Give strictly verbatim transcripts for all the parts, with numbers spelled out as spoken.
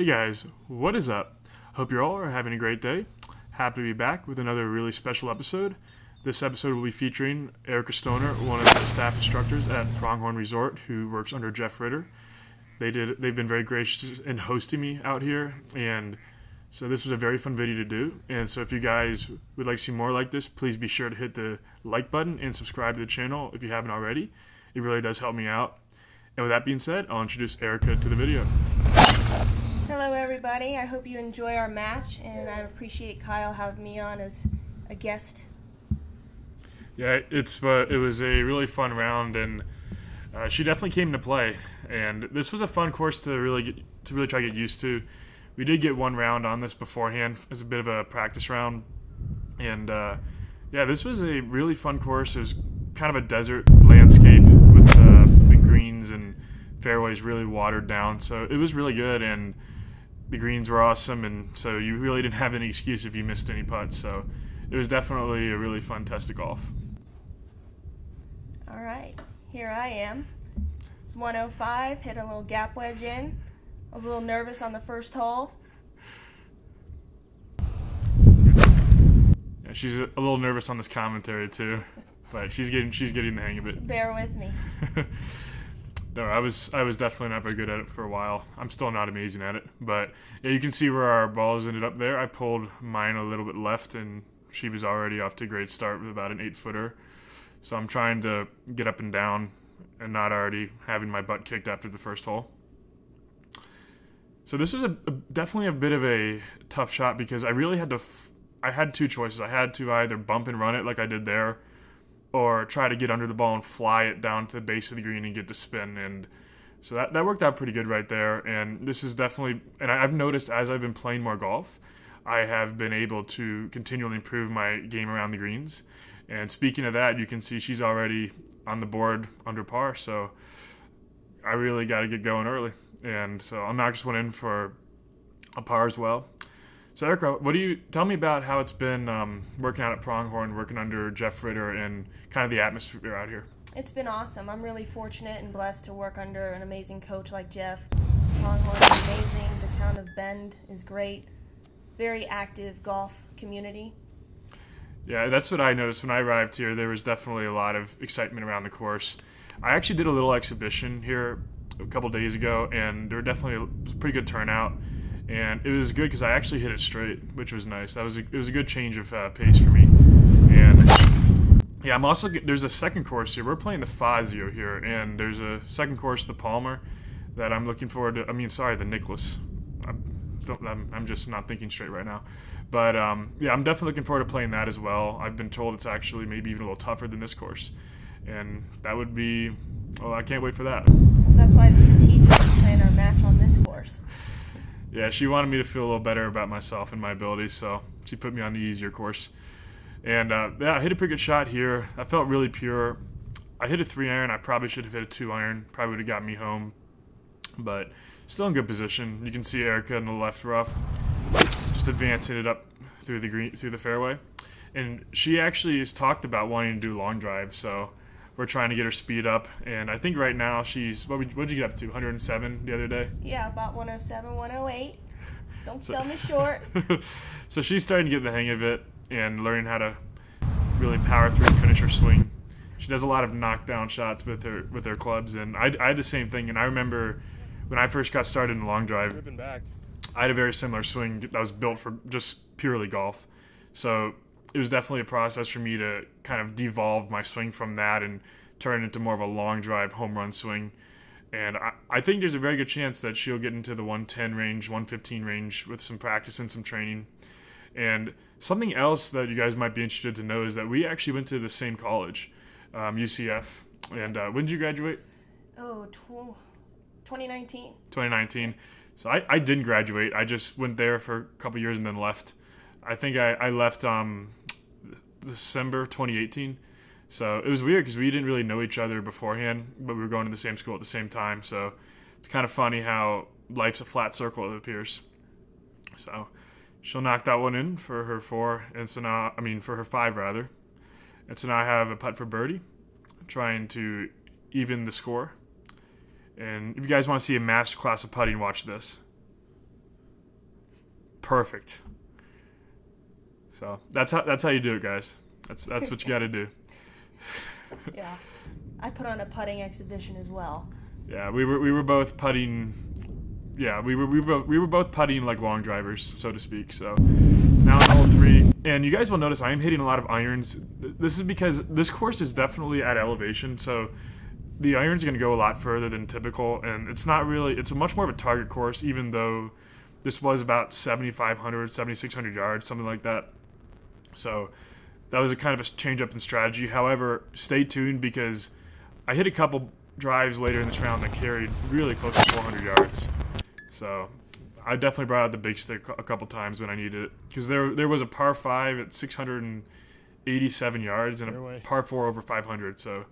Hey guys, what is up? Hope you're all are having a great day. Happy to be back with another really special episode. This episode will be featuring Erica Stoner, one of the staff instructors at Pronghorn Resort, who works under Jeff Ritter. They did, they've been very gracious in hosting me out here, and so this was a very fun video to do. And so if you guys would like to see more like this, please be sure to hit the like button and subscribe to the channel if you haven't already. It really does help me out. And with that being said, I'll introduce Erica to the video. Hello everybody, I hope you enjoy our match, and I appreciate Kyle having me on as a guest. Yeah, it's uh, it was a really fun round, and uh, she definitely came to play, and this was a fun course to really get, to really try to get used to. We did get one round on this beforehand as a bit of a practice round, and uh, yeah, this was a really fun course. It was kind of a desert landscape with uh, the greens and fairways really watered down, so it was really good, and the greens were awesome, and so you really didn't have any excuse if you missed any putts, so it was definitely a really fun test of golf. All right, here I am. It's one oh five, hit a little gap wedge in. I was a little nervous on the first hole. Yeah, she's a little nervous on this commentary too, but she's getting she's getting the hang of it. Bear with me. No, I was I was definitely not very good at it for a while. I'm still not amazing at it, but yeah, you can see where our balls ended up there. I pulled mine a little bit left, and she was already off to a great start with about an eight-footer. So I'm trying to get up and down and not already having my butt kicked after the first hole. So this was a, a, definitely a bit of a tough shot because I really had to f I had two choices. I had to either bump and run it like I did there, or try to get under the ball and fly it down to the base of the green and get to spin. And so that, that worked out pretty good right there. And this is definitely, and I've noticed as I've been playing more golf, I have been able to continually improve my game around the greens. And speaking of that, you can see she's already on the board under par. So I really got to get going early. And so I'll knock this one in for a par as well. So Erica, what do you tell me about how it's been um, working out at Pronghorn, working under Jeff Ritter, and kind of the atmosphere out here? It's been awesome. I'm really fortunate and blessed to work under an amazing coach like Jeff. Pronghorn is amazing. The town of Bend is great. Very active golf community. Yeah, that's what I noticed when I arrived here. There was definitely a lot of excitement around the course. I actually did a little exhibition here a couple days ago, and there were definitely a, it was a pretty good turnout. And it was good because I actually hit it straight, which was nice. That was a, it was a good change of uh, pace for me. And yeah, I'm also there's a second course here. We're playing the Fazio here, and there's a second course, the Palmer, that I'm looking forward to. I mean, sorry, the Nicholas. I'm, don't, I'm, I'm just not thinking straight right now. But um, yeah, I'm definitely looking forward to playing that as well. I've been told it's actually maybe even a little tougher than this course, and that would be. Well, I can't wait for that. That's why it's strategic to plan our match on this course. Yeah, she wanted me to feel a little better about myself and my abilities, so she put me on the easier course. And, uh, yeah, I hit a pretty good shot here. I felt really pure. I hit a three iron. I probably should have hit a two iron. Probably would have got me home. But still in good position. You can see Erica in the left rough just advancing it up through the green, through the fairway. And she actually has talked about wanting to do long drive, so we're trying to get her speed up, and I think right now she's, what did you get up to, one oh seven the other day? Yeah, about one oh seven, one oh eight. Don't so, sell me short. So she's starting to get the hang of it and learning how to really power through and finish her swing. She does a lot of knockdown shots with her with her clubs, and I, I had the same thing, and I remember when I first got started in long drive, I had a very similar swing that was built for just purely golf. So it was definitely a process for me to kind of devolve my swing from that and turn it into more of a long drive home run swing. And I, I think there's a very good chance that she'll get into the one ten range, one fifteen range with some practice and some training. And something else that you guys might be interested to know is that we actually went to the same college, um, U C F. And uh, when did you graduate? Oh, twenty nineteen. twenty nineteen. So I, I didn't graduate. I just went there for a couple years and then left. I think I, I left um, December twenty eighteen, so it was weird because we didn't really know each other beforehand, but we were going to the same school at the same time, so it's kind of funny how life's a flat circle, it appears. So she'll knock that one in for her four, and so now, I mean for her five rather, and so now I have a putt for birdie, trying to even the score. And if you guys want to see a masterclass of putting, watch this. perfect. So that's how that's how you do it, guys. That's that's what you got to do. Yeah, I put on a putting exhibition as well. Yeah, we were we were both putting. Yeah, we were we were we were both putting like long drivers, so to speak. So now in hole three, and you guys will notice I am hitting a lot of irons. This is because this course is definitely at elevation, so the irons are going to go a lot further than typical, and it's not really. It's a much more of a target course, even though this was about seventy-five hundred, seventy-six hundred yards, something like that. So that was a kind of a change up in strategy. However, stay tuned because I hit a couple drives later in this round that carried really close to four hundred yards. So I definitely brought out the big stick a couple times when I needed it, because there there was a par five at six hundred eighty-seven yards and a par four over five hundred. So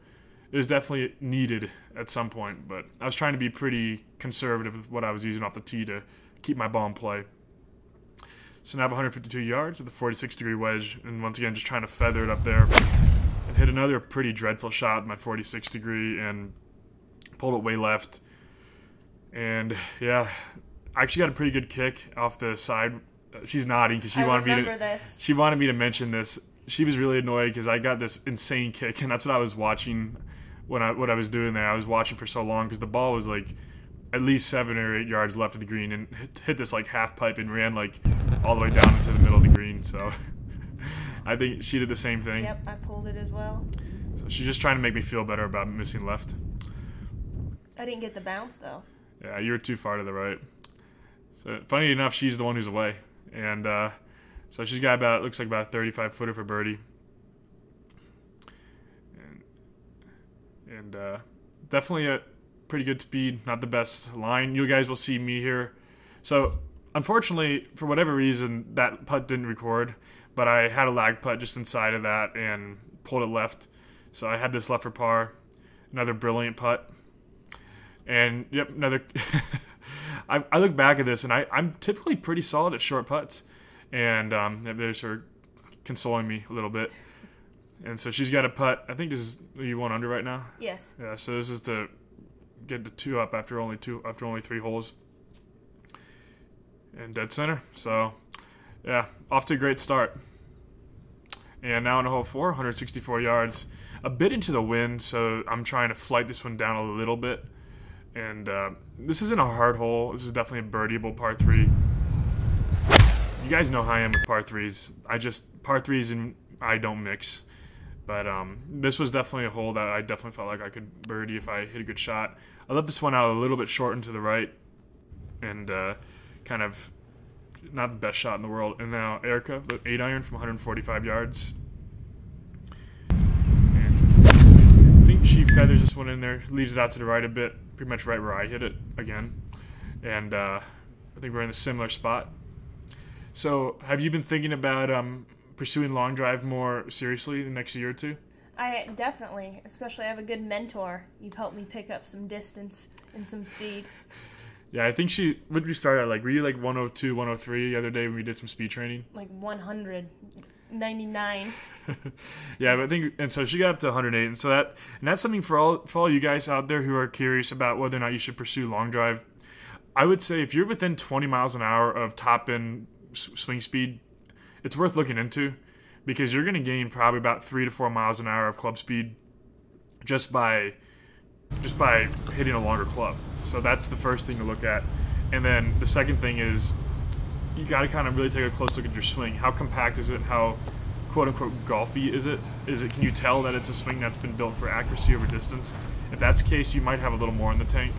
it was definitely needed at some point, but I was trying to be pretty conservative with what I was using off the tee to keep my ball in play. So now one hundred fifty-two yards with a forty-six degree wedge, and once again just trying to feather it up there, and hit another pretty dreadful shot, my forty-six degree, and pulled it way left. And yeah, I actually got a pretty good kick off the side. She's nodding because she I wanted me to. This. She wanted me to mention this. She was really annoyed because I got this insane kick, and that's what I was watching when I what I was doing there. I was watching for so long because the ball was like at least seven or eight yards left of the green, and hit this like half pipe and ran like all the way down into the middle of the green. So I think she did the same thing. Yep, I pulled it as well. So she's just trying to make me feel better about missing left. I didn't get the bounce though. Yeah, you were too far to the right. So funny enough, she's the one who's away, and uh, so she's got about, it looks like about a thirty-five footer for birdie, and and uh, definitely a pretty good speed. Not the best line. You guys will see me here. So unfortunately, for whatever reason, that putt didn't record, but I had a lag putt just inside of that and pulled it left. So I had this left for par. Another brilliant putt. And yep, another. I, I look back at this, and I, I'm typically pretty solid at short putts, and um, there's her consoling me a little bit. And so she's got a putt. I think this is, are you one under right now? Yes. Yeah. So this is to get the two up after only two after only three holes. And dead center. So yeah, off to a great start. And now in hole four, one hundred sixty-four yards, a bit into the wind. So I'm trying to flight this one down a little bit. And uh, this isn't a hard hole. This is definitely a birdieable par three. You guys know how I am with par threes. I just, par threes and I don't mix. But um, this was definitely a hole that I definitely felt like I could birdie if I hit a good shot. I left this one out a little bit short and to the right. And uh, kind of not the best shot in the world. And now Erica, the eight iron from one hundred forty-five yards. And I think she feathers this one in there, leaves it out to the right a bit. Pretty much right where I hit it again, and uh, I think we're in a similar spot. So have you been thinking about um, pursuing long drive more seriously the next year or two? I definitely, especially I have a good mentor. You've helped me pick up some distance and some speed. Yeah, I think she, what did you start at? Like, were you like one oh two, one oh three the other day when we did some speed training? Like one hundred ninety-nine. Yeah, but I think, and so she got up to one hundred eight, and so that, and that's something for all for all you guys out there who are curious about whether or not you should pursue long drive. I would say if you're within twenty miles an hour of top end swing speed, it's worth looking into, because you're going to gain probably about three to four miles an hour of club speed just by just by hitting a longer club. So that's the first thing to look at, and then the second thing is you got to kind of really take a close look at your swing. How compact is it? How quote-unquote golfy is it? Is it? Can you tell that it's a swing that's been built for accuracy over distance? If that's the case, you might have a little more in the tank.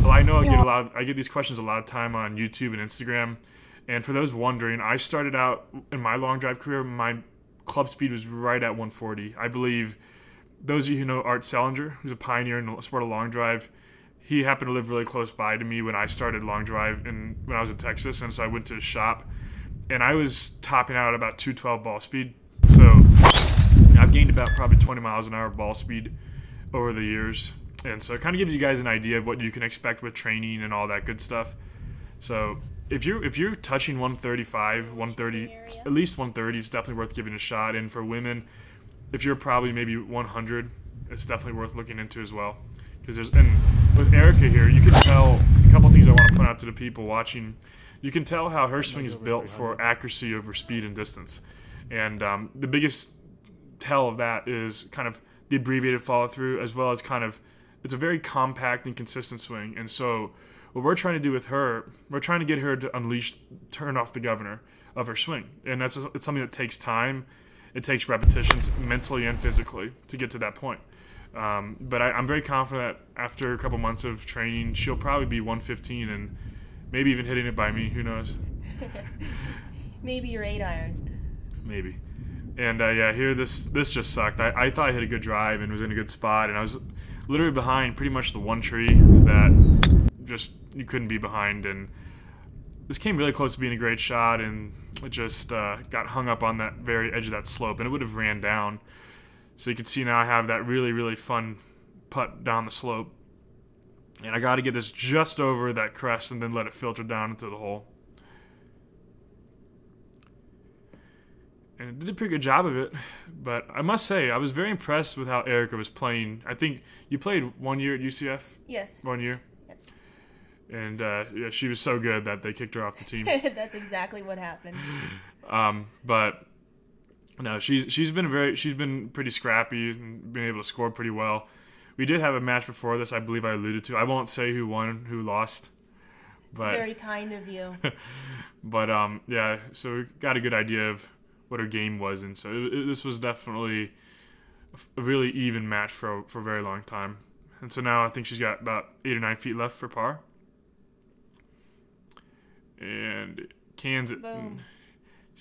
Well, I know I get a lot. Of, I get these questions a lot of time on YouTube and Instagram. And for those wondering, I started out in my long drive career. My club speed was right at one forty. I believe those of you who know Art Selinger, who's a pioneer in the sport of long drive, he happened to live really close by to me when I started long drive and when I was in Texas. And so I went to his shop, and I was topping out at about two twelve ball speed. So I've gained about probably twenty miles an hour ball speed over the years. And so it kind of gives you guys an idea of what you can expect with training and all that good stuff. So if you're, if you're touching one thirty-five, one thirty, at least one thirty, it's definitely worth giving a shot. And for women, if you're probably maybe one hundred, it's definitely worth looking into as well. Because there's, and with Erica here, you can tell a couple things I want to point out to the people watching. You can tell how her swing is built for accuracy over speed and distance. And um, the biggest tell of that is kind of the abbreviated follow through, as well as kind of, it's a very compact and consistent swing. And so what we're trying to do with her, we're trying to get her to unleash, turn off the governor of her swing. And that's it's something that takes time. It takes repetitions mentally and physically to get to that point. Um, but I, I'm very confident that after a couple months of training, she'll probably be one fifteen and maybe even hitting it by me. Who knows? Maybe your eight iron. Maybe. And uh, yeah, here this this just sucked. I, I thought I hit a good drive and was in a good spot, and I was literally behind pretty much the one tree that just you couldn't be behind. And this came really close to being a great shot, and it just uh, got hung up on that very edge of that slope, and it would have ran down. So you can see now I have that really, really fun putt down the slope. And I got to get this just over that crest and then let it filter down into the hole. And it did a pretty good job of it. But I must say, I was very impressed with how Erica was playing. I think you played one year at U C F? Yes. One year? Yep. And uh, yeah, she was so good that they kicked her off the team. That's exactly what happened. um, but... No, she's she's been very she's been pretty scrappy and been able to score pretty well. We did have a match before this, I believe I alluded to. I won't say who won, who lost. But, it's very kind of you. But um, yeah, so we got a good idea of what her game was, and so it, it, this was definitely a really even match for for a very long time. And so now I think she's got about eight or nine feet left for par, and cans it. Boom.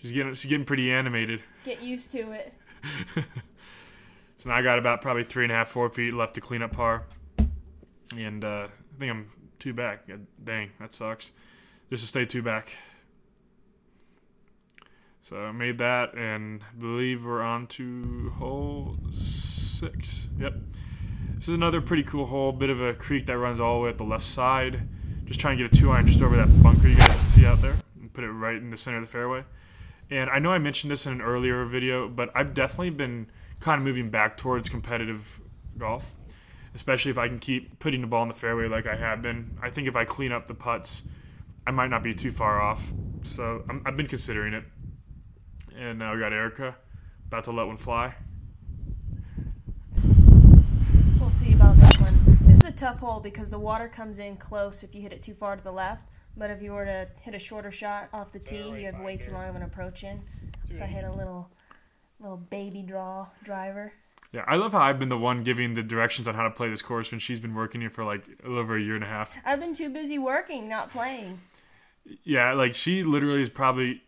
She's getting she's getting pretty animated. Get used to it. So now I got about probably three and a half, four feet left to clean up par, and uh, I think I'm two back. God, dang, that sucks. Just to stay two back. So I made that, and I believe we're on to hole six. Yep. This is another pretty cool hole. Bit of a creek that runs all the way up the left side. Just trying to get a two iron just over that bunker you guys can see out there, and put it right in the center of the fairway. And I know I mentioned this in an earlier video, but I've definitely been kind of moving back towards competitive golf, especially if I can keep putting the ball in the fairway like I have been. I think if I clean up the putts, I might not be too far off. So I'm, I've been considering it. And now we got Erica about to let one fly. We'll see about this one. This is a tough hole because the water comes in close if you hit it too far to the left. But if you were to hit a shorter shot off the tee, you have way too long of an approach in. So I hit a little little baby draw driver. Yeah, I love how I've been the one giving the directions on how to play this course when she's been working here for like a little over a year and a half. I've been too busy working, not playing. Yeah, like she literally is probably...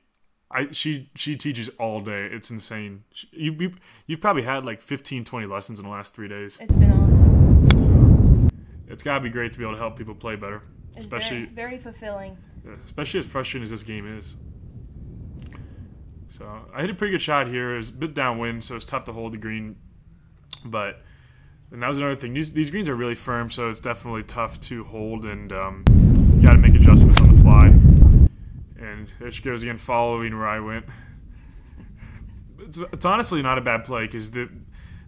I She she teaches all day. It's insane. She, you, you, you've probably had like fifteen, twenty lessons in the last three days. It's been awesome. So it's got to be great to be able to help people play better. It's very, very fulfilling. Especially as frustrating as this game is. So I hit a pretty good shot here. It was a bit downwind, so it's tough to hold the green. But, and that was another thing. These, these greens are really firm, so it's definitely tough to hold. And um, you got to make adjustments on the fly. And there she goes again, following where I went. It's, it's honestly not a bad play because the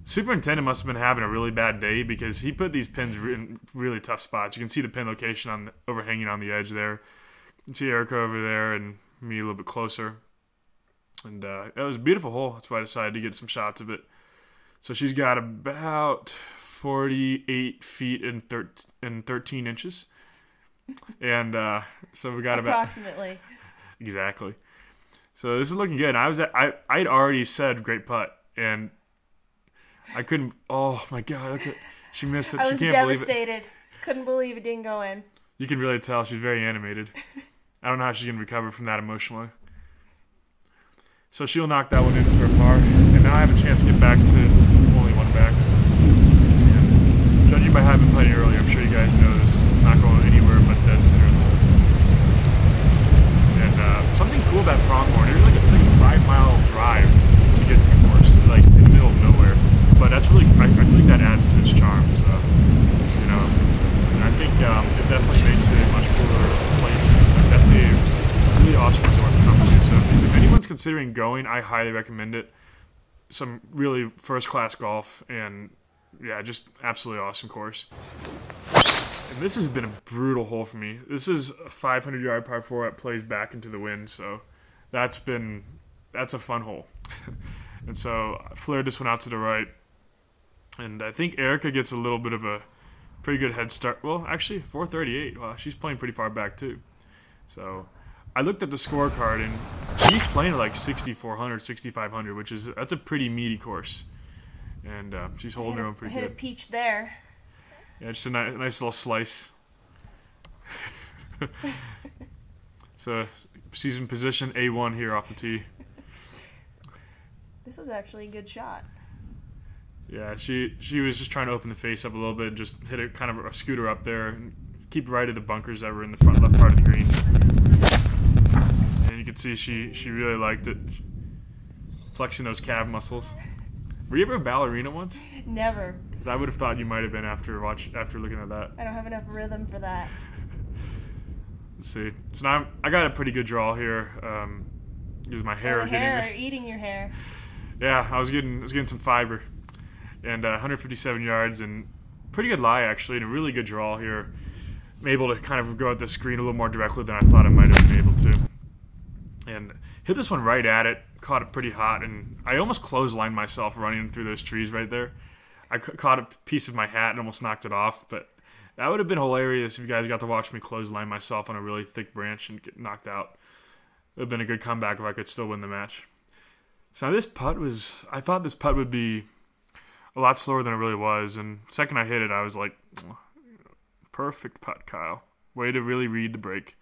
superintendent must have been having a really bad day because he put these pins in really tough spots. You can see the pin location on the, overhanging on the edge there. You can see Erica over there and me a little bit closer. And uh, it was a beautiful hole. That's why I decided to get some shots of it. So she's got about forty-eight feet and, thir and thirteen inches. And uh, so we got approximately. about... Approximately. Exactly. So this is looking good. I was at, I I'd already said great putt. And... I couldn't. Oh my God! Look at, she missed it. I she was can't devastated. Believe it. Couldn't believe it didn't go in. You can really tell she's very animated. I don't know how she's gonna recover from that emotionally. So she'll knock that one in for a par, and now I have a chance to get back to only one back. And judging by how I've been playing earlier, I'm sure you guys know this is not going anywhere but dead center of the hole. And uh, something cool about Pronghorn. There's like a, like a five mile drive to get to the course, like in the middle of nowhere. But that's really, I, I think that adds to its charm, so, you know, and I think um, it definitely makes it a much cooler place, and definitely a really awesome resort to come to. So if anyone's considering going, I highly recommend it. Some really first-class golf, and yeah, just absolutely awesome course. And this has been a brutal hole for me. This is a five hundred yard par four that plays back into the wind, so that's been that's a fun hole. And so I flared this one out to the right, and I think Erica gets a little bit of a pretty good head start. Well, actually, four thirty-eight. Wow, she's playing pretty far back too. So I looked at the scorecard, and she's playing like sixty-four hundred, sixty-five hundred, which is that's a pretty meaty course. And uh, she's holding her own pretty good. I hit a peach there. Yeah, just a nice, nice little slice. So she's in position A one here off the tee. This was actually a good shot. Yeah, she she was just trying to open the face up a little bit, just hit a kind of a scooter up there, and keep right of the bunkers that were in the front left part of the green. And you can see she she really liked it, flexing those calf muscles. Were you ever a ballerina once? Never. Because I would have thought you might have been after watch after looking at that. I don't have enough rhythm for that. Let's see. So now I'm, I got a pretty good draw here. Um, because my hair. Your hair getting, or eating your hair. Yeah, I was getting I was getting some fiber. And uh, one hundred fifty-seven yards, and pretty good lie actually, and a really good draw here. I'm able to kind of go at the screen a little more directly than I thought I might have been able to. And hit this one right at it, caught it pretty hot, and I almost clotheslined myself running through those trees right there. I caught a piece of my hat and almost knocked it off, but that would have been hilarious if you guys got to watch me clothesline myself on a really thick branch and get knocked out. It would have been a good comeback if I could still win the match. So now this putt was, I thought this putt would be a lot slower than it really was, and the second I hit it, I was like, perfect putt, Kyle. Way to really read the break.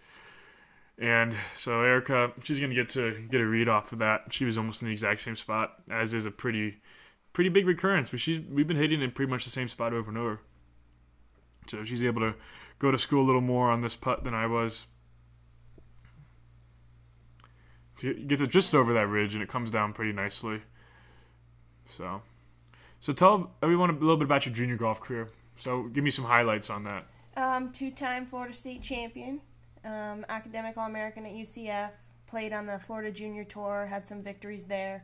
And so Erica, she's going to get to get a read off of that. She was almost in the exact same spot, as is a pretty pretty big recurrence. But she's, we've been hitting in pretty much the same spot over and over. So she's able to go to school a little more on this putt than I was. So it gets it just over that ridge, and it comes down pretty nicely. So... So tell everyone a little bit about your junior golf career. So give me some highlights on that. Um, two-time Florida State champion, um, academic All-American at U C F, played on the Florida Junior Tour, had some victories there,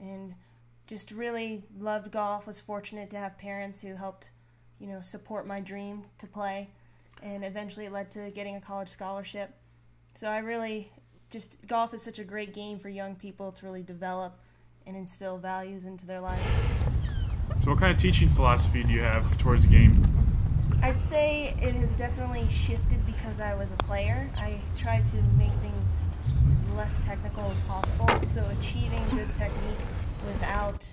and just really loved golf, was fortunate to have parents who helped, you know, support my dream to play, and eventually it led to getting a college scholarship. So I really just, golf is such a great game for young people to really develop and instill values into their life. So what kind of teaching philosophy do you have towards the game? I'd say it has definitely shifted because I was a player. I tried to make things as less technical as possible, so achieving good technique without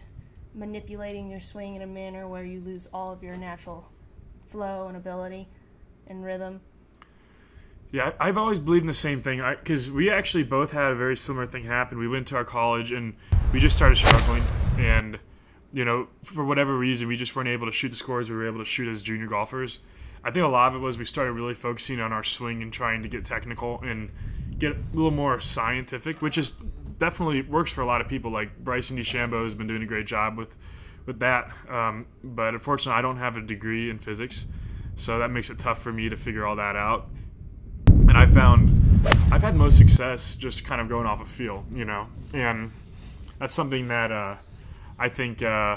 manipulating your swing in a manner where you lose all of your natural flow and ability and rhythm. Yeah, I've always believed in the same thing, because we actually both had a very similar thing happen. We went to our college, and we just started struggling, and... You know, for whatever reason, we just weren't able to shoot the scores we were able to shoot as junior golfers. I think a lot of it was we started really focusing on our swing and trying to get technical and get a little more scientific, which is definitely works for a lot of people. Like Bryson DeChambeau has been doing a great job with, with that. Um, but unfortunately, I don't have a degree in physics, so that makes it tough for me to figure all that out. And I found I've had most success just kind of going off a feel, you know, and that's something that uh, – I think uh,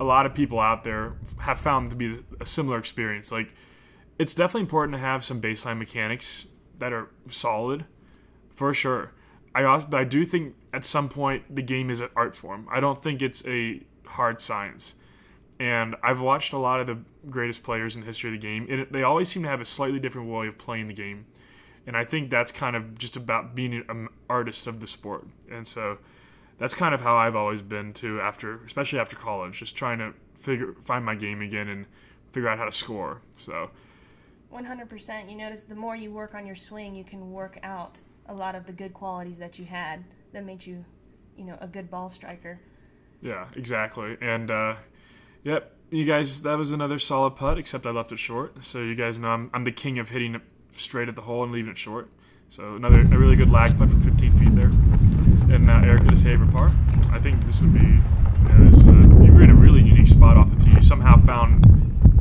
a lot of people out there have found to be a similar experience. Like, it's definitely important to have some baseline mechanics that are solid, for sure. I also, but I do think at some point the game is an art form. I don't think it's a hard science. And I've watched a lot of the greatest players in the history of the game, and they always seem to have a slightly different way of playing the game. And I think that's kind of just about being an artist of the sport. And so... that's kind of how I've always been too, after, especially after college, just trying to figure find my game again and figure out how to score. So, one hundred percent. You notice the more you work on your swing, you can work out a lot of the good qualities that you had that made you, you know, a good ball striker. Yeah, exactly. And uh, yep, you guys, that was another solid putt, except I left it short. So you guys know I'm, I'm the king of hitting it straight at the hole and leaving it short. So another a really good lag putt from fifteen feet there. And now Erica to save her par. I think this would be, you know, this was a, you were in a really unique spot off the tee. You somehow found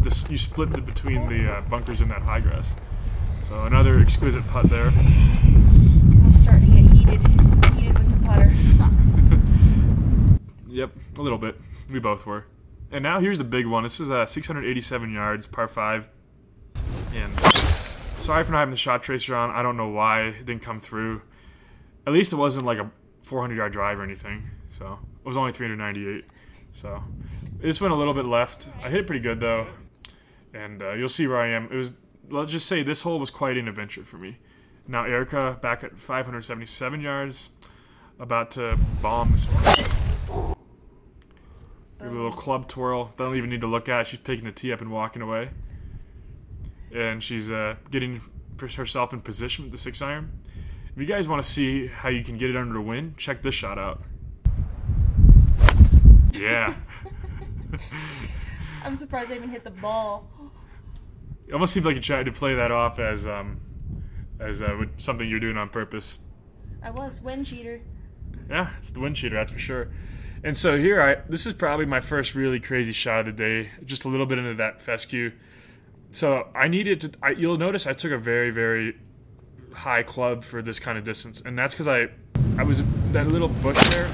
this, you split the, between the uh, bunkers and that high grass. So another exquisite putt there. I'm starting to get heated, heated with the putter. Yep, a little bit. We both were. And now here's the big one. This is uh, six hundred eighty-seven yards, par five. And sorry for not having the shot tracer on. I don't know why it didn't come through. At least it wasn't like a four hundred yard drive or anything. So it was only three hundred ninety-eight. So it just went a little bit left. I hit it pretty good though. And uh, you'll see where I am. It was, let's just say this hole was quite an adventure for me. Now Erica back at five hundred seventy-seven yards, about to bomb this one. Give it a little club twirl. Don't even need to look at it. She's picking the tee up and walking away. And she's uh, getting herself in position with the six iron. If you guys want to see how you can get it under a win, check this shot out. Yeah. I'm surprised I even hit the ball. It almost seemed like you tried to play that off as um, as uh, something you're doing on purpose. I was wind cheater. Yeah, it's the wind cheater, that's for sure. And so here, I this is probably my first really crazy shot of the day. Just a little bit into that fescue. So I needed to. I, you'll notice I took a very, very high club for this kind of distance, and that's because I, I was that little bush there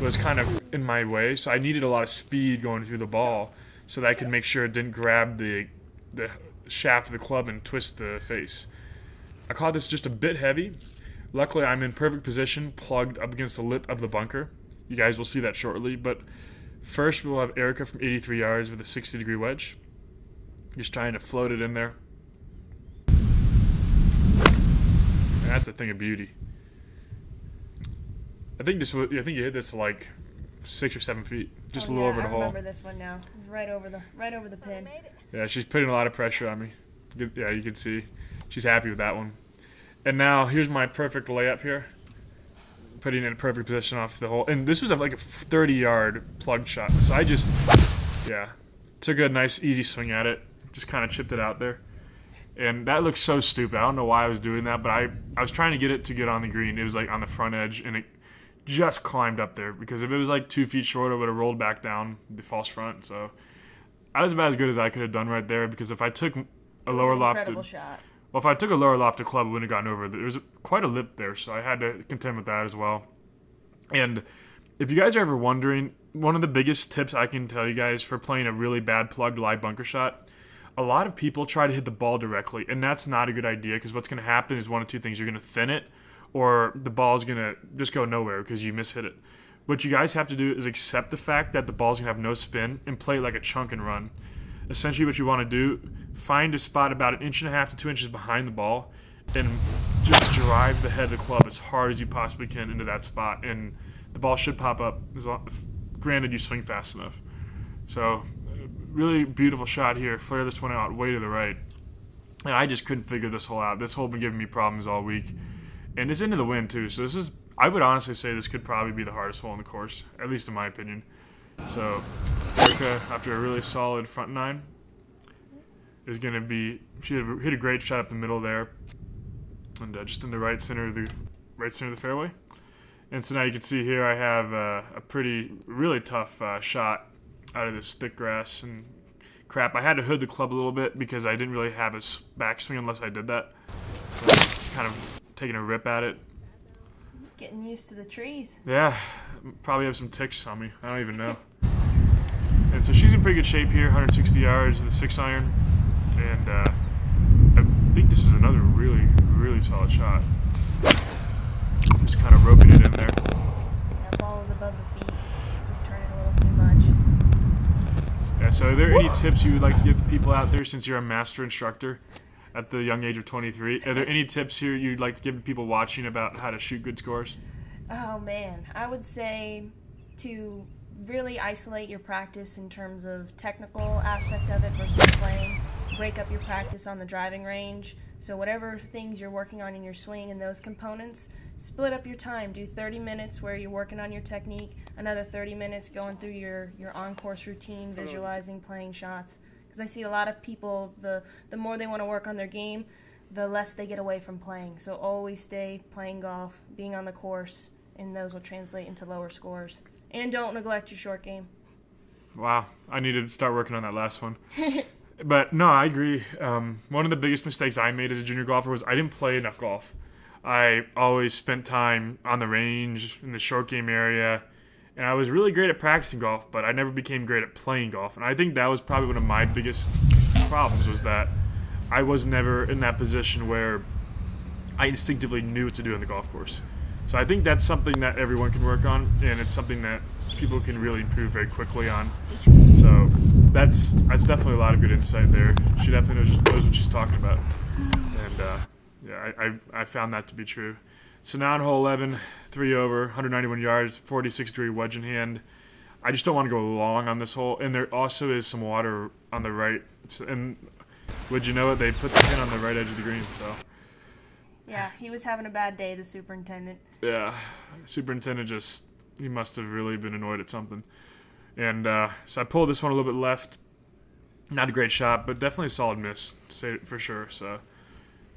was kind of in my way. So I needed a lot of speed going through the ball so that I could make sure it didn't grab the, the shaft of the club and twist the face. I caught this just a bit heavy. Luckily, I'm in perfect position, plugged up against the lip of the bunker. You guys will see that shortly. But first, we'll have Erica from eighty-three yards with a sixty degree wedge. Just trying to float it in there. And that's a thing of beauty. I think this. I think you hit this like six or seven feet, just oh, a little yeah, over the I hole. I remember this one now. It's right over the right over the pin. Yeah, she's putting a lot of pressure on me. Yeah, you can see she's happy with that one. And now here's my perfect layup here, putting it in a perfect position off the hole. And this was like a thirty yard plug shot. So I just, yeah, took a nice easy swing at it. Just kind of chipped it out there. And that looks so stupid. I don't know why I was doing that, but I, I was trying to get it to get on the green. It was like on the front edge, and it just climbed up there. Because if it was like two feet short, it would have rolled back down the false front. So I was about as good as I could have done right there. Because if I took a lower lofted, well, if I took a lower lofted club, it wouldn't have gotten over. There was quite a lip there, so I had to contend with that as well. And if you guys are ever wondering, one of the biggest tips I can tell you guys for playing a really bad plugged lie bunker shot. A lot of people try to hit the ball directly, and that's not a good idea because what's going to happen is one of two things. You're going to thin it, or the ball's going to just go nowhere because you mishit it. What you guys have to do is accept the fact that the ball's going to have no spin and play it like a chunk and run. Essentially what you want to do, find a spot about an inch and a half to two inches behind the ball and just drive the head of the club as hard as you possibly can into that spot, and the ball should pop up, as long, granted you swing fast enough. So really beautiful shot here. Flare this one out way to the right. And I just couldn't figure this hole out. This hole been giving me problems all week. And it's into the wind too. So this is, I would honestly say this could probably be the hardest hole in the course, at least in my opinion. So Erica, after a really solid front nine, is going to be, she hit a great shot up the middle there. And uh, just in the right center of the, right center of the fairway. And so now you can see here I have uh, a pretty, really tough uh, shot out of this thick grass and crap. I had to hood the club a little bit because I didn't really have a backswing unless I did that. So I'm kind of taking a rip at it. Getting used to the trees. Yeah, probably have some ticks on me. I don't even know. And so she's in pretty good shape here, one hundred sixty yards with a six iron. And uh, I think this is another really, really solid shot. Just kind of roping it in there. That ball was above the feet. It was turning a little too much. Yeah, so are there any tips you would like to give to people out there since you're a master instructor at the young age of twenty-three? Are there any tips here you'd like to give to people watching about how to shoot good scores? Oh, man. I would say to really isolate your practice in terms of technical aspect of it versus playing. Break up your practice on the driving range. So whatever things you're working on in your swing and those components, split up your time. Do thirty minutes where you're working on your technique, another thirty minutes going through your, your on-course routine, visualizing, playing shots. Because I see a lot of people, the, the more they want to work on their game, the less they get away from playing. So always stay playing golf, being on the course, and those will translate into lower scores. And don't neglect your short game. Wow, I need to start working on that last one. But, no, I agree. Um, one of the biggest mistakes I made as a junior golfer was I didn't play enough golf. I always spent time on the range, in the short game area, And I was really great at practicing golf, but I never became great at playing golf. And I think that was probably one of my biggest problems, was that I was never in that position where I instinctively knew what to do on the golf course. So I think that's something that everyone can work on, and it's something that people can really improve very quickly on. So that's that's definitely a lot of good insight there. She definitely knows, knows what she's talking about. And uh, yeah, I, I, I found that to be true. So now on hole eleven, three over, one hundred ninety-one yards, forty-six degree wedge in hand. I just don't want to go long on this hole. And there also is some water on the right. And would you know it, they put the pin on the right edge of the green. So yeah, he was having a bad day, the superintendent. Yeah, superintendent just, he must have really been annoyed at something. And uh, so I pulled this one a little bit left. Not a great shot, but definitely a solid miss, to say for sure. So,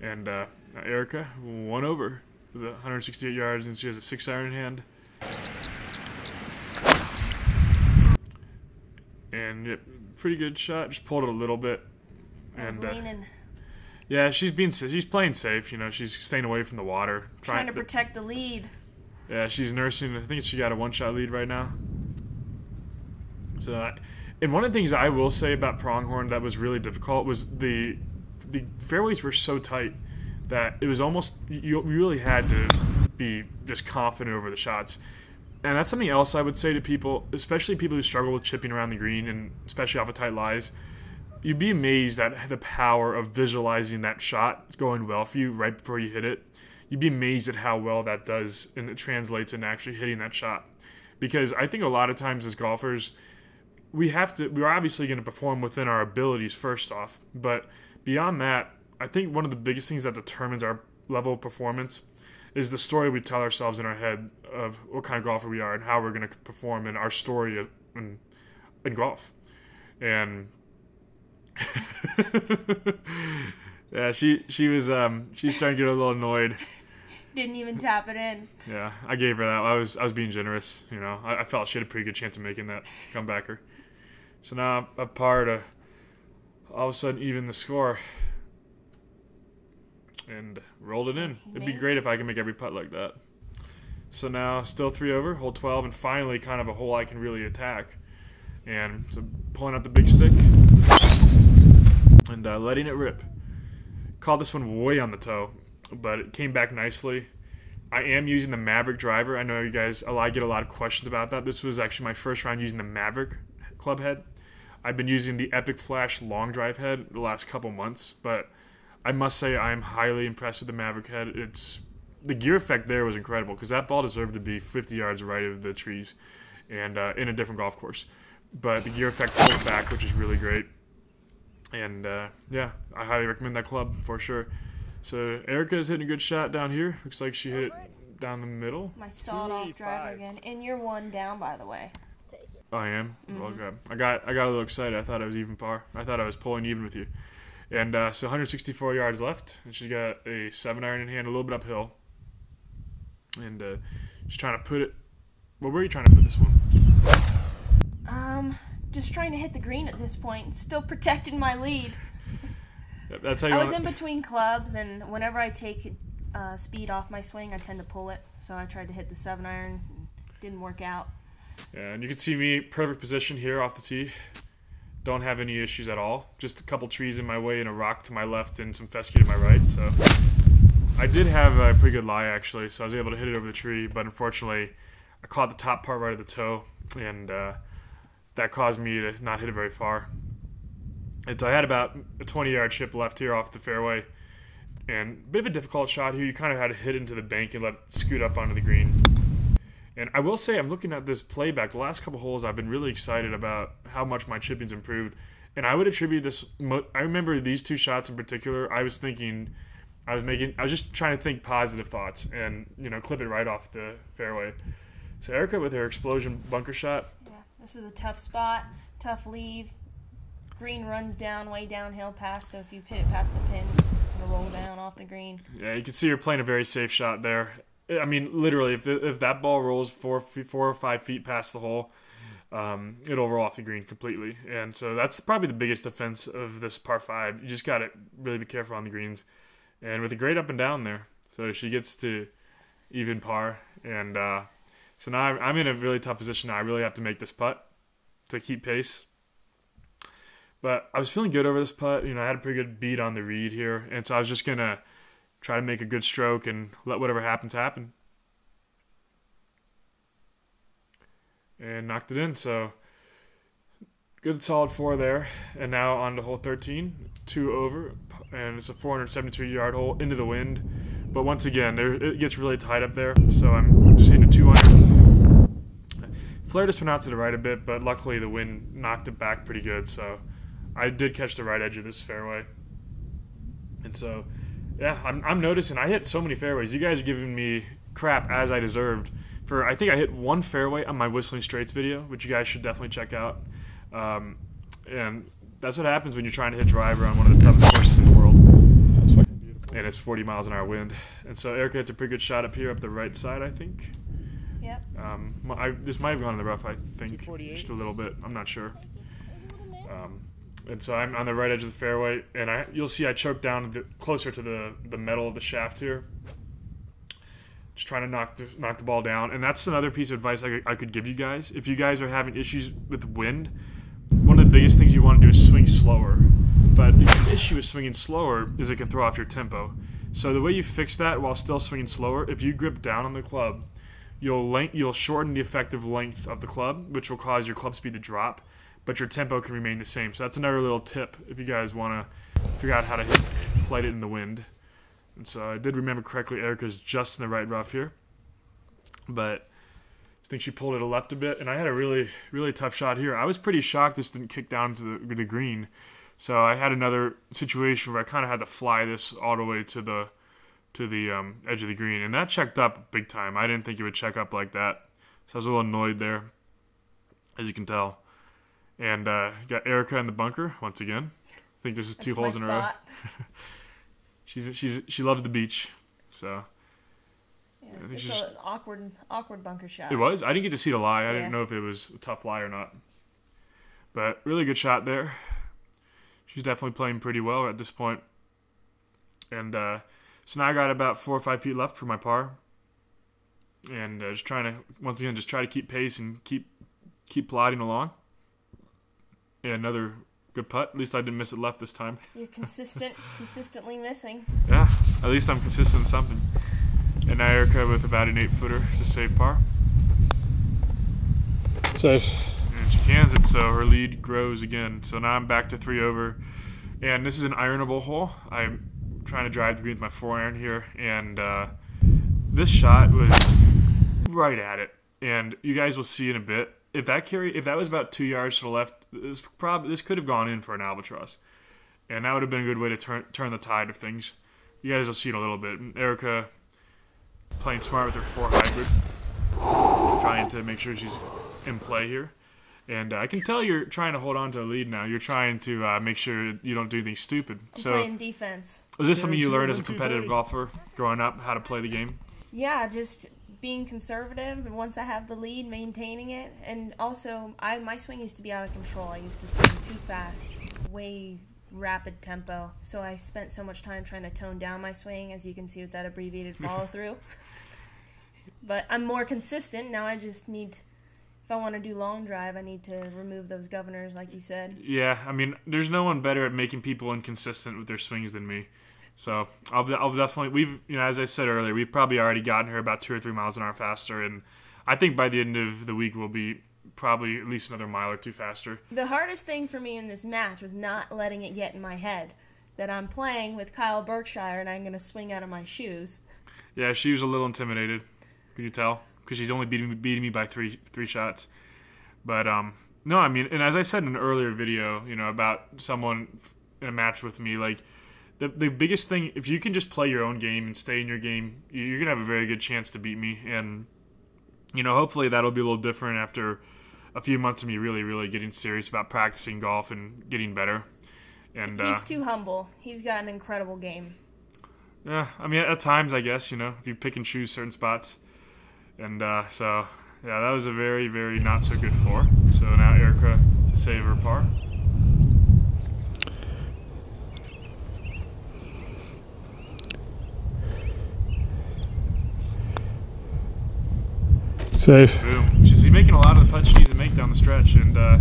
and uh, Erica, one over. With one hundred sixty-eight yards, and she has a six iron in hand. And yep, pretty good shot. Just pulled it a little bit. I and, was leaning. Uh, yeah, she's being she's playing safe. You know, she's staying away from the water, trying, trying to protect the lead. Yeah, she's nursing. I think she got a one-shot lead right now. So, uh, and one of the things I will say about Pronghorn that was really difficult was the the fairways were so tight that it was almost, you really had to be just confident over the shots. And that's something else I would say to people, especially people who struggle with chipping around the green, and especially off of tight lies. You'd be amazed at the power of visualizing that shot going well for you right before you hit it. You'd be amazed at how well that does, and it translates into actually hitting that shot. Because I think a lot of times as golfers, we have to, we're obviously going to perform within our abilities first off, but beyond that, I think one of the biggest things that determines our level of performance is the story we tell ourselves in our head of what kind of golfer we are and how we're going to perform in our story of, in, in golf. And yeah, she she was um she's starting to get a little annoyed. Didn't even tap it in. Yeah, I gave her that. I was I was being generous, you know. I, I felt she had a pretty good chance of making that comebacker. So now a par to all of a sudden even the score. And rolled it in. It'd be great if I could make every putt like that. So now, still three over, hole twelve, and finally kind of a hole I can really attack. And so pulling out the big stick and uh, letting it rip. Called this one way on the toe, but it came back nicely. I am using the Maverick driver. I know you guys, I get a lot of questions about that. This was actually my first round using the Maverick club head. I've been using the Epic Flash long drive head the last couple months, but I must say I'm highly impressed with the Maverick head. It's, the gear effect there was incredible because that ball deserved to be fifty yards right of the trees and uh, in a different golf course. But the gear effect pulled back, which is really great. And, uh, yeah, I highly recommend that club for sure. So Erica's hitting a good shot down here. Looks like she hit it down the middle. My sawed-off driver again. And you're one down, by the way. I am? Mm-hmm. Well, okay. I got, I got a little excited. I thought I was even par. I thought I was pulling even with you. And uh, so one hundred sixty-four yards left, and she's got a seven iron in hand, a little bit uphill. And uh, she's trying to put it. Well, where are you trying to put this one? Um, just trying to hit the green at this point. Still protecting my lead. That's how you. I was in between clubs, and whenever I take uh, speed off my swing, I tend to pull it. So I tried to hit the seven iron, and it didn't work out. Yeah, and you can see me perfect position here off the tee. Don't have any issues at all. Just a couple trees in my way and a rock to my left and some fescue to my right. So I did have a pretty good lie actually, so I was able to hit it over the tree, but unfortunately I caught the top part right of the toe, and uh, that caused me to not hit it very far. And so I had about a twenty yard chip left here off the fairway, and a bit of a difficult shot here. You kind of had to hit into the bank and let it scoot up onto the green. And I will say, I'm looking at this playback. The last couple holes, I've been really excited about how much my chipping's improved. And I would attribute this. I remember these two shots in particular. I was thinking, I was making, I was just trying to think positive thoughts and, you know, clip it right off the fairway. So Erica with her explosion bunker shot. Yeah, this is a tough spot, tough leave. Green runs down, way downhill past. So if you hit it past the pin, it's gonna roll down off the green. Yeah, you can see you're playing a very safe shot there. I mean, literally, if the, if that ball rolls four four or five feet past the hole, um, it'll roll off the green completely. And so that's probably the biggest offense of this par five. You just got to really be careful on the greens. And with a great up and down there, so she gets to even par. And uh, So now I'm in a really tough position. Now I really have to make this putt to keep pace. But I was feeling good over this putt. You know, I had a pretty good beat on the read here. And so I was just going to try to make a good stroke and let whatever happens happen. And knocked it in. So good solid four there. And now on to hole thirteen. Two over. And it's a four hundred seventy-two yard hole into the wind. But once again, there, it gets really tight up there. So I'm just hitting a two iron. Flare just went out to the right a bit. But luckily the wind knocked it back pretty good. So I did catch the right edge of this fairway. And so, yeah, I'm, I'm noticing I hit so many fairways. You guys are giving me crap as I deserved. For I think I hit one fairway on my Whistling Straits video, which you guys should definitely check out. Um, and that's what happens when you're trying to hit driver on one of the toughest courses in the world. That's fucking beautiful. And it's forty miles an hour wind. And so Erica hits a pretty good shot up here, up the right side, I think. Yep. Um, I, this might have gone in the rough, I think, just a little bit. I'm not sure. Um, and so I'm on the right edge of the fairway, and I, you'll see I choke down the, closer to the, the metal of the shaft here. Just trying to knock the, knock the ball down. And that's another piece of advice I could, I could give you guys. If you guys are having issues with wind, one of the biggest things you want to do is swing slower. But the issue with swinging slower is it can throw off your tempo. So the way you fix that while still swinging slower, if you grip down on the club, you'll, length, you'll shorten the effective length of the club, which will cause your club speed to drop, but your tempo can remain the same. So that's another little tip if you guys want to figure out how to hit, flight it in the wind. And so I did remember correctly, Erica's just in the right rough here. But I think she pulled it a left a bit. And I had a really, really tough shot here. I was pretty shocked this didn't kick down to the, the green. So I had another situation where I kind of had to fly this all the way to the to the um, edge of the green. And that checked up big time. I didn't think it would check up like that. So I was a little annoyed there, as you can tell. And uh, got Erica in the bunker once again. I think this is two holes in a row. She's she's she loves the beach, so. Yeah, yeah, it's just, an awkward awkward bunker shot. It was. I didn't get to see the lie. I yeah. didn't know if it was a tough lie or not. But really good shot there. She's definitely playing pretty well at this point. And uh, so now I got about four or five feet left for my par. And uh, just trying to once again just try to keep pace and keep keep plodding along. Yeah, another good putt. At least I didn't miss it left this time. You're consistent, consistently missing. Yeah, at least I'm consistent in something. And now Erica with about an eight-footer to save par. Safe. And she cans it, so her lead grows again. So now I'm back to three over. And this is an ironable hole. I'm trying to drive the green with my four-iron here. And uh, this shot was right at it. And you guys will see in a bit. If that carry, if that was about two yards to the left, this probably this could have gone in for an albatross, and that would have been a good way to turn turn the tide of things. You guys will see in a little bit. Erica playing smart with her four hybrid, trying to make sure she's in play here. And uh, I can tell you're trying to hold on to a lead now. You're trying to uh, make sure you don't do anything stupid. I'm so playing defense. Is this something you learned as a competitive golfer growing up, how to play the game? Yeah, just being conservative, and once I have the lead, maintaining it. And also, I my swing used to be out of control. I used to swing too fast, way rapid tempo. So I spent so much time trying to tone down my swing, as you can see with that abbreviated follow-through. But I'm more consistent. Now I just need, if I want to do long drive, I need to remove those governors, like you said. Yeah, I mean, there's no one better at making people inconsistent with their swings than me. So I'll, I'll definitely, we've, you know, as I said earlier, we've probably already gotten her about two or three miles an hour faster. And I think by the end of the week, we'll be probably at least another mile or two faster. The hardest thing for me in this match was not letting it get in my head that I'm playing with Kyle Berkshire and I'm going to swing out of my shoes. Yeah, she was a little intimidated. Can you tell? Because she's only beating me, beating me by three, three shots. But um, no, I mean, and as I said in an earlier video, you know, about someone in a match with me, like, The, the biggest thing, if you can just play your own game and stay in your game, you're going to have a very good chance to beat me. And, you know, hopefully that'll be a little different after a few months of me really, really getting serious about practicing golf and getting better. And he's uh, too humble. He's got an incredible game. Yeah, I mean, at, at times, I guess, you know, if you pick and choose certain spots. And uh, so, yeah, that was a very, very not-so-good four. So now Erica to save her par. Safe. Boom. She's making a lot of the putts she needs to make down the stretch, and uh,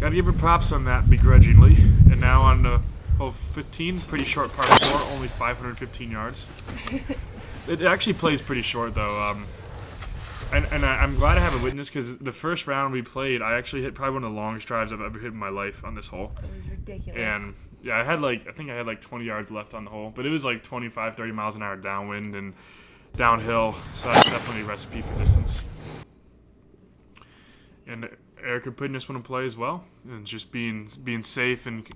got to give her props on that begrudgingly. And now on the hole fifteen, pretty short par four, only five hundred fifteen yards. It actually plays pretty short though. Um, And, and I, I'm glad I have a witness, because the first round we played, I actually hit probably one of the longest drives I've ever hit in my life on this hole. It was ridiculous. And yeah, I had like, I think I had like twenty yards left on the hole, but it was like twenty-five, thirty miles an hour downwind and downhill, so that's definitely a recipe for distance. And Erica putting this one in play as well, and just being being safe and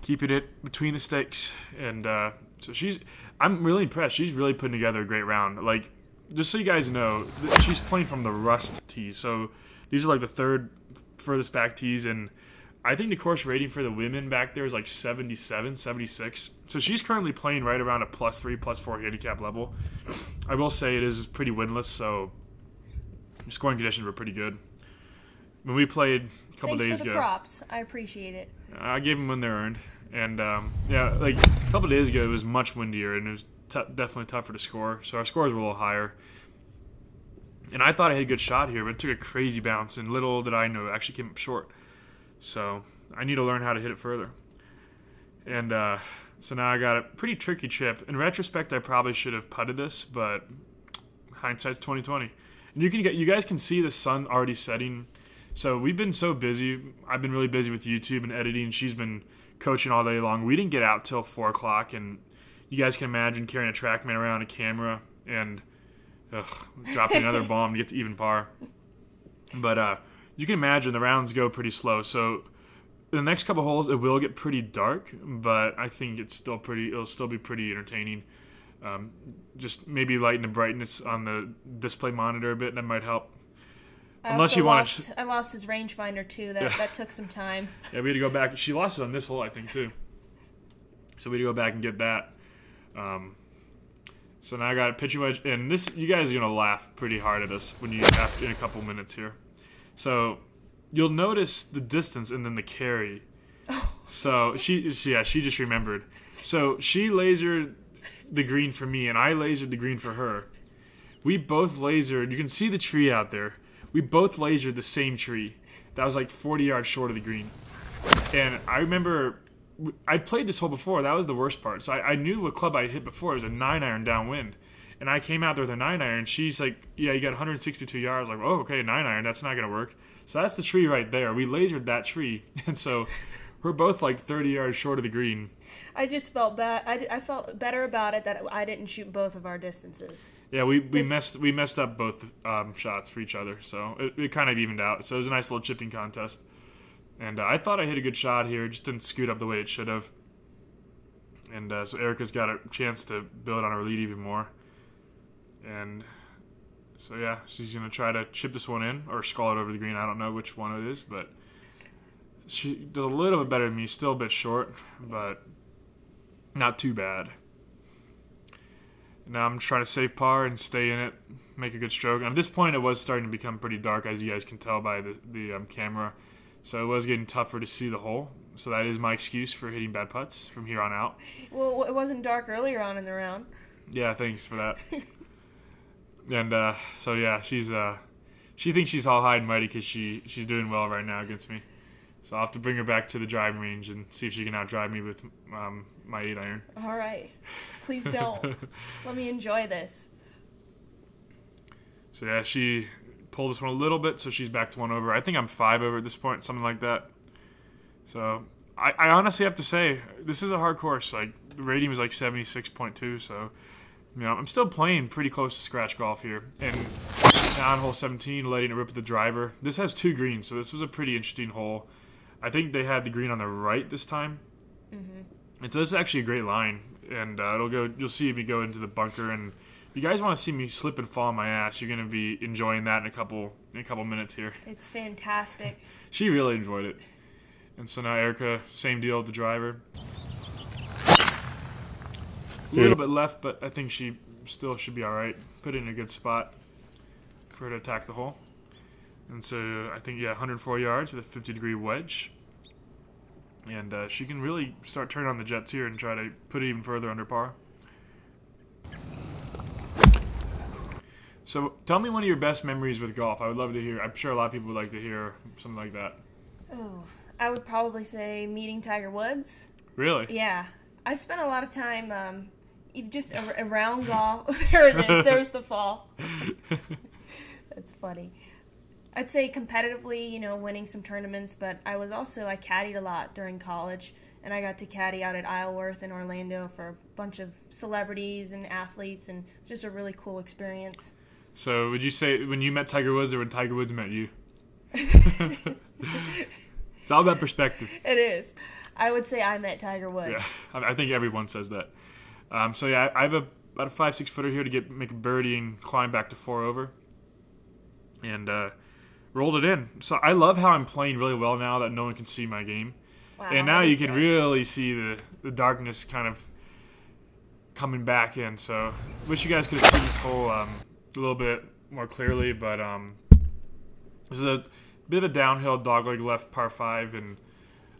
keeping it between the stakes. And uh, so she's, I'm really impressed. She's really putting together a great round. Like, just so you guys know, she's playing from the rust tees, so these are like the third furthest back tees, and I think the course rating for the women back there is like seventy-seven, seventy-six, so she's currently playing right around a plus three, plus four handicap level. I will say it is pretty windless, so scoring conditions were pretty good. When we played a couple Thanks days for the ago, props. I appreciate it. I gave them when they're earned, and um, yeah, like a couple days ago, it was much windier, and it was T definitely tougher to score, so our scores were a little higher. And I thought I had a good shot here, but it took a crazy bounce, and little did I know it actually came up short. So I need to learn how to hit it further. And uh, so now I got a pretty tricky chip. In retrospect, I probably should have putted this, but hindsight's twenty twenty. And you can get, you guys can see the sun already setting. So we've been so busy. I've been really busy with YouTube and editing. She's been coaching all day long. We didn't get out till four o'clock, and you guys can imagine carrying a TrackMan around, a camera, and ugh, dropping another bomb to get to even par. But uh, you can imagine the rounds go pretty slow. So the next couple holes, it will get pretty dark, but I think it's still pretty. It'll still be pretty entertaining. Um, just maybe lighten the brightness on the display monitor a bit, and that might help. I Unless you want to. I lost his rangefinder too. That yeah. that took some time. Yeah, we had to go back. She lost it on this hole, I think, too. So we had to go back and get that. Um, so now I got a pitching wedge, and this, you guys are going to laugh pretty hard at us when you have in a couple minutes here. So you'll notice the distance and then the carry. Oh. So she, she, yeah, she just remembered. So she lasered the green for me, and I lasered the green for her. We both lasered, you can see the tree out there. We both lasered the same tree. That was like forty yards short of the green. And I remember, I played this hole before. That was the worst part. So I, I knew what club I hit before. It was a nine iron downwind, and I came out there with a nine iron. She's like, "Yeah, you got one hundred sixty-two yards." Like, "Oh, okay, nine iron. That's not gonna work." So that's the tree right there. We lasered that tree, and so we're both like thirty yards short of the green. I just felt bad. I, I felt better about it that I didn't shoot both of our distances. Yeah, we, we messed we messed up both um, shots for each other. So it, it kind of evened out. So it was a nice little chipping contest. And uh, I thought I hit a good shot here. Just didn't scoot up the way it should have. And uh, so Erica's got a chance to build on her lead even more. And so, yeah, she's going to try to chip this one in or scull it over the green. I don't know which one it is, but she does a little bit better than me. Still a bit short, but not too bad. Now I'm trying to save par and stay in it, make a good stroke. And at this point, it was starting to become pretty dark, as you guys can tell by the, the um, camera. So it was getting tougher to see the hole. So that is my excuse for hitting bad putts from here on out. Well, it wasn't dark earlier on in the round. Yeah, thanks for that. And uh, so, yeah, she's uh, she thinks she's all high and mighty because she, she's doing well right now against me. So I'll have to bring her back to the driving range and see if she can outdrive me with um, my eight iron. All right. Please don't. Let me enjoy this. So, yeah, she pull this one a little bit, so she's back to one over. I think I'm five over at this point, something like that. So I, I honestly have to say, this is a hard course. Like, the rating was like seventy-six point two, so you know, I'm still playing pretty close to scratch golf here. And on hole seventeen, letting it rip at the driver. This has two greens, so this was a pretty interesting hole. I think they had the green on the right this time. Mm-hmm. And so this is actually a great line, and uh, it'll go. You'll see me go into the bunker, and if you guys want to see me slip and fall on my ass, you're gonna be enjoying that in a couple in a couple minutes here. It's fantastic. She really enjoyed it, and so now Erica, same deal with the driver. A little bit left, but I think she still should be all right. Put it in a good spot for her to attack the hole, and so I think yeah, one hundred four yards with a fifty degree wedge, and uh, she can really start turning on the jets here and try to put it even further under par. So tell me one of your best memories with golf. I would love to hear. I'm sure a lot of people would like to hear something like that. Oh, I would probably say meeting Tiger Woods. Really? Yeah. I spent a lot of time um, just around golf. There it is. There's the fall. That's funny. I'd say competitively, you know, winning some tournaments, but I was also, I caddied a lot during college, and I got to caddy out at Isleworth in Orlando for a bunch of celebrities and athletes, and it's just a really cool experience. So would you say when you met Tiger Woods or when Tiger Woods met you? It's all about perspective. It is. I would say I met Tiger Woods. Yeah, I think everyone says that. Um, so yeah, I have a, about a five, six footer here to get make a birdie and climb back to four over. And, uh, rolled it in. So I love how I'm playing really well now that no one can see my game. Wow, and now you can good. really see the, the darkness kind of coming back in. So wish you guys could have seen this hole um, a little bit more clearly. But um, this is a bit of a downhill dogleg left par five. And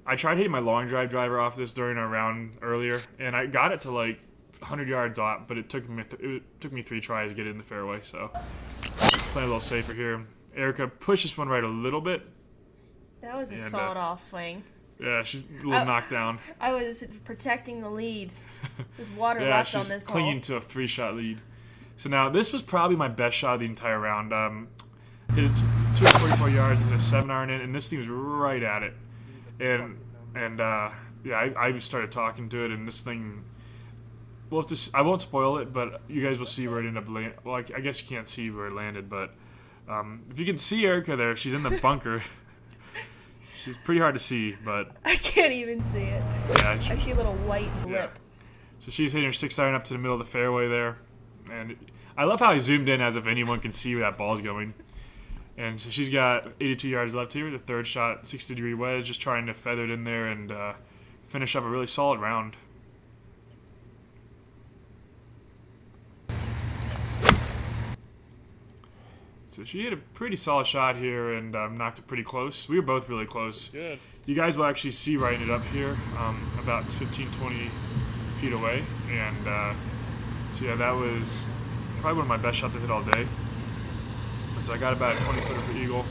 I tried hitting my long drive driver off this during our round earlier. And I got it to like one hundred yards out, but it took me, th it took me three tries to get it in the fairway. So playing a little safer here. Erica pushed this one right a little bit. That was a and, solid uh, off swing. Yeah, she's a little I, knocked down. I was protecting the lead. There's water yeah, left on this hole. Yeah, clinging to a three-shot lead. So now this was probably my best shot of the entire round. Um, hit it two forty-four yards and a seven iron in, and this thing was right at it. And and uh, yeah, I, I started talking to it, and this thing. We'll have to. I won't spoil it, but you guys will see where it ended up landing. Well, I, I guess you can't see where it landed, but. Um, if you can see Erica there, she's in the bunker. She's pretty hard to see, but... I can't even see it. Yeah, I see a little white blip. Yeah. So she's hitting her six iron up to the middle of the fairway there. And I love how I zoomed in as if anyone can see where that ball's going. And so she's got eighty-two yards left here, the third shot, sixty-degree wedge, just trying to feather it in there and uh, finish up a really solid round. So she hit a pretty solid shot here and um, knocked it pretty close. We were both really close. Good. You guys will actually see writing it up here um, about fifteen, twenty feet away. And uh, so, yeah, that was probably one of my best shots I hit all day. So I got about a twenty-footer for eagle.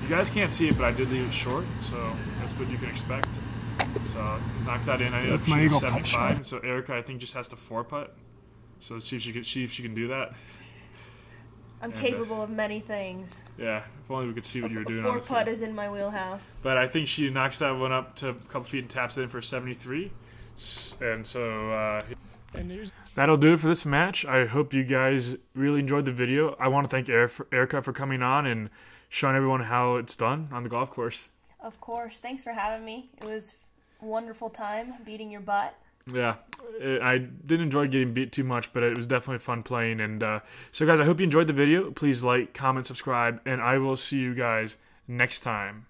You guys can't see it, but I did leave it short. So that's what you can expect. So knocked that in. I ended up shooting seventy-five. So Erica, I think, just has to four-putt. So let's see if she can, see if she can do that. I'm and, capable uh, of many things. Yeah, if only we could see what a, you were doing. Four putt is in my wheelhouse. But I think she knocks that one up to a couple feet and taps it in for seventy-three. And so uh, that'll do it for this match. I hope you guys really enjoyed the video. I want to thank Erica for coming on and showing everyone how it's done on the golf course. Of course. Thanks for having me. It was a wonderful time beating your butt. Yeah, I didn't enjoy getting beat too much, but it was definitely fun playing. And uh, so, guys, I hope you enjoyed the video. Please like, comment, subscribe, and I will see you guys next time.